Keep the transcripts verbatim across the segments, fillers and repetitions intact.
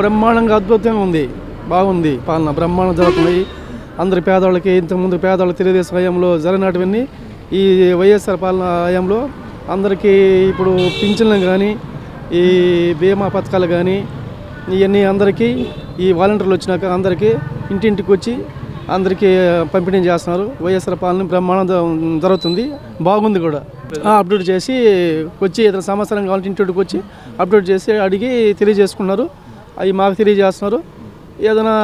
బ్రహ్మాండంగా అద్భుతంగా ఉంది, బాగుంది పాలన, బ్రహ్మాండం జరుగుతుంది. అందరి పేదవాళ్ళకి, ఇంతకుముందు పేదవాళ్ళు తెలుగుదేశం హయాంలో జరిగినటువన్నీ ఈ వైఎస్ఆర్ పాలన హయాంలో అందరికీ ఇప్పుడు పింఛన్లు కానీ ఈ బీమా పథకాలు కానీ ఇవన్నీ అందరికీ ఈ వాలంటీర్లు వచ్చినాక అందరికీ ఇంటింటికి వచ్చి అందరికీ పంపిణీ చేస్తున్నారు. వైఎస్ఆర్ పాలన బ్రహ్మాండం జరుగుతుంది, బాగుంది కూడా. అప్డేట్ చేసి వచ్చి ఇతర సమాచారం కావాలంటే ఇంటికి వచ్చి అప్డేట్ చేసి అడిగి తెలియజేసుకున్నారు, అవి మాకు తెలియజేస్తున్నారు. ఏదైనా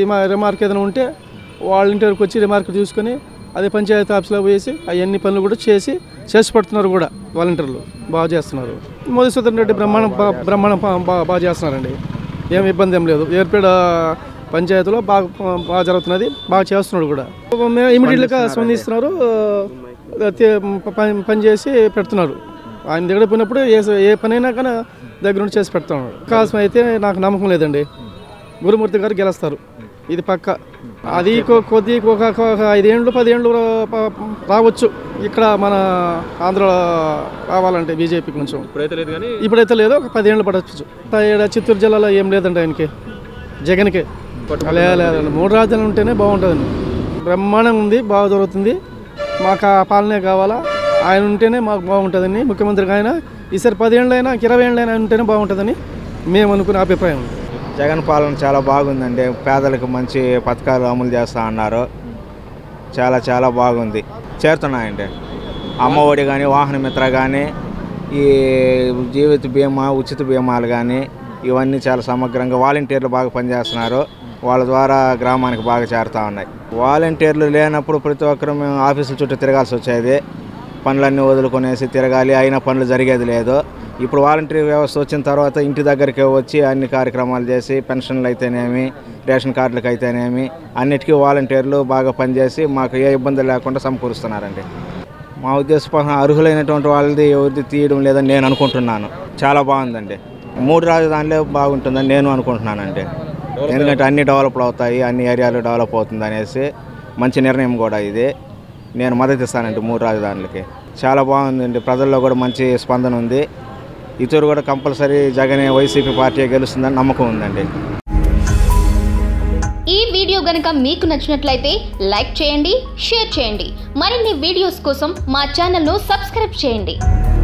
ఈ మా రిమార్క్ ఏదైనా ఉంటే వాళ్ళ ఇంటి వరకు వచ్చి రిమార్క్ చూసుకొని అదే పంచాయతీ ఆఫీస్లో పోయేసి అవన్నీ పనులు కూడా చేసి చేసి పడుతున్నారు కూడా. వాలంటీర్లు బాగా చేస్తున్నారు. మధుసూదన్ రెడ్డి బ్రహ్మాండం బ్రహ్మాండం బాగా చేస్తున్నారండి, ఏమి ఇబ్బంది ఏం లేదు. ఏర్పేడ పంచాయతీలో బాగా బాగా జరుగుతున్నది, బాగా చేస్తున్నాడు కూడా. మేము ఇమీడియట్గా స్పందిస్తున్నారు, పని చేసి పెడుతున్నారు. ఆయన దగ్గర పోయినప్పుడు ఏ ఏ పనైనా కానీ దగ్గరుండి చేసి పెడుతున్నాడు. అవకాశం అయితే నాకు నమ్మకం లేదండి, గురుమూర్తి గారు గెలుస్తారు, ఇది పక్క. అది కొద్ది ఒక ఐదేళ్ళు పదేళ్ళు రావచ్చు ఇక్కడ మన ఆంధ్ర రావాలంటే బీజేపీ కొంచెం. ఇప్పుడైతే లేదు, ఒక పదేళ్ళు పడవచ్చు. చిత్తూరు జిల్లాలో ఏం లేదండి ఆయనకి, జగన్కి. లేదండి, మూడు రాజ్యాలు ఉంటేనే బాగుంటుందండి. బ్రహ్మాండంగా ఉంది, బాగా దొరుకుతుంది. మాకు ఆ పాలనే కావాలా, ఆయన ఉంటేనే మాకు బాగుంటుందని. ముఖ్యమంత్రికి ఆయన ఈసారి పదేళ్ళైనా ఇరవై ఏళ్ళైనా ఉంటేనే బాగుంటుందని మేము అనుకునే అభిప్రాయం. జగన్ పాలన చాలా బాగుందండి, పేదలకు మంచి పథకాలు అమలు చేస్తా అన్నారు, చాలా చాలా బాగుంది. చేరుతున్నాయండి అమ్మఒడి కానీ, వాహన మిత్ర కానీ, ఈ జీవిత బీమా, ఉచిత బీమాలు కానీ, ఇవన్నీ చాలా సమగ్రంగా వాలంటీర్లు బాగా పనిచేస్తున్నారు. వాళ్ళ ద్వారా గ్రామానికి బాగా చేరుతూ ఉన్నాయి. వాలంటీర్లు లేనప్పుడు ప్రతి ఒక్కరు మేము ఆఫీసుల చుట్టూ తిరగాల్సి వచ్చేది, పనులన్నీ వదులుకొనేసి తిరగాలి, అయినా పనులు జరిగేది లేదు. ఇప్పుడు వాలంటీర్ వ్యవస్థ వచ్చిన తర్వాత ఇంటి దగ్గరికి వచ్చి అన్ని కార్యక్రమాలు చేసి, పెన్షన్లు అయితేనేమి, రేషన్ కార్డులకు అయితేనేమి, అన్నిటికీ వాలంటీర్లు బాగా పనిచేసి మాకు ఏ ఇబ్బంది లేకుండా సమకూరుస్తున్నారండి. మా ఉద్దేశం అర్హులైనటువంటి వాళ్ళది ఎవరిది తీయడం లేదని నేను అనుకుంటున్నాను. చాలా బాగుందండి, మూడు రాజధానులే బాగుంటుందని నేను అనుకుంటున్నానండి. ఎందుకంటే అన్ని డెవలప్ అవుతాయి, అన్ని ఏరియాలు డెవలప్ అవుతుంది అనేసి మంచి నిర్ణయం కూడా ఇది. నేను మద్దతు ఇస్తానండి మూడు రాజధానులకి. చాలా బాగుందండి, ప్రజల్లో కూడా మంచి స్పందన ఉంది. ఇతరు కూడా కంపల్సరీ జగన్ వైసీపీ పార్టీ గెలుస్తుందని నమ్మకం ఉందండి. ఈ వీడియో గనుక మీకు నచ్చినట్లయితే లైక్ చేయండి, షేర్ చేయండి. మరిన్ని వీడియోస్ కోసం మా ఛానల్ను సబ్స్క్రైబ్ చేయండి.